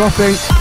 gothic.